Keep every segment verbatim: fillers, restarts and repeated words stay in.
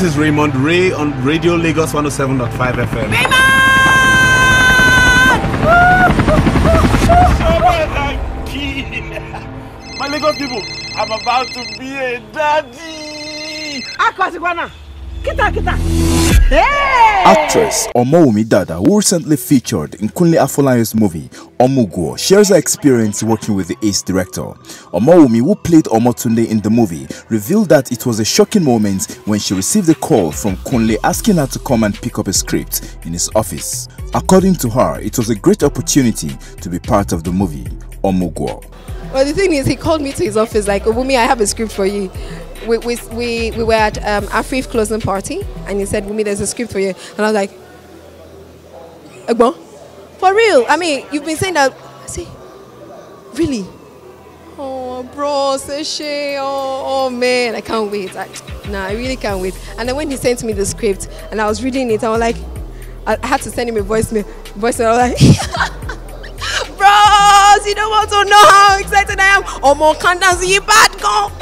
This is Raymond Ray on Radio Lagos one oh seven point five F M. Raymond! My Lagos people, I'm about to be a daddy! Akwa Ziguana! Kita Kita! Hey! Actress Omowumi Dada, who recently featured in Kunle Afolayan's movie Omugwo, shares her experience working with the ace director. Omowumi, who played Omotunde in the movie, revealed that it was a shocking moment when she received a call from Kunle asking her to come and pick up a script in his office. According to her, it was a great opportunity to be part of the movie Omugwo. Well, the thing is, he called me to his office like, Omumi, I have a script for you. We, we, we, we were at um, Afif closing party, and he said, Wumi, there's a script for you. And I was like, Egbo? For real? I mean, you've been saying that. I say, really? Oh, bro, Seshe, oh, oh, man, I can't wait. I, nah, I really can't wait. And then when he sent me the script, and I was reading it, I was like, I, I had to send him a voicemail. voicemail I was like, bros, you don't want to know how excited I am. Omo Kanda's you bad girl.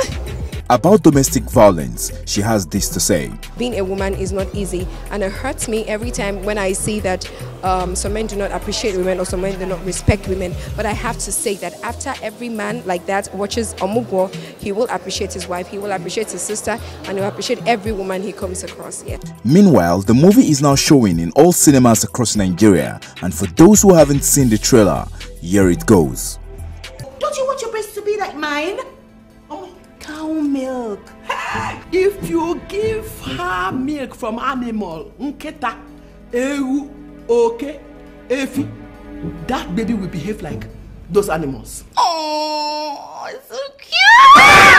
About domestic violence, she has this to say. Being a woman is not easy, and it hurts me every time when I see that um, some men do not appreciate women or some men do not respect women. But I have to say that after every man like that watches Omugwo, he will appreciate his wife, he will appreciate his sister, and he will appreciate every woman he comes across. Yeah. Meanwhile, the movie is now showing in all cinemas across Nigeria, and for those who haven't seen the trailer, here it goes. Don't you want your breasts to be like mine? Cow milk. Hey, if you give her milk from animal, nketa, ewu, oke, efi, that baby will behave like those animals. Oh, it's so cute!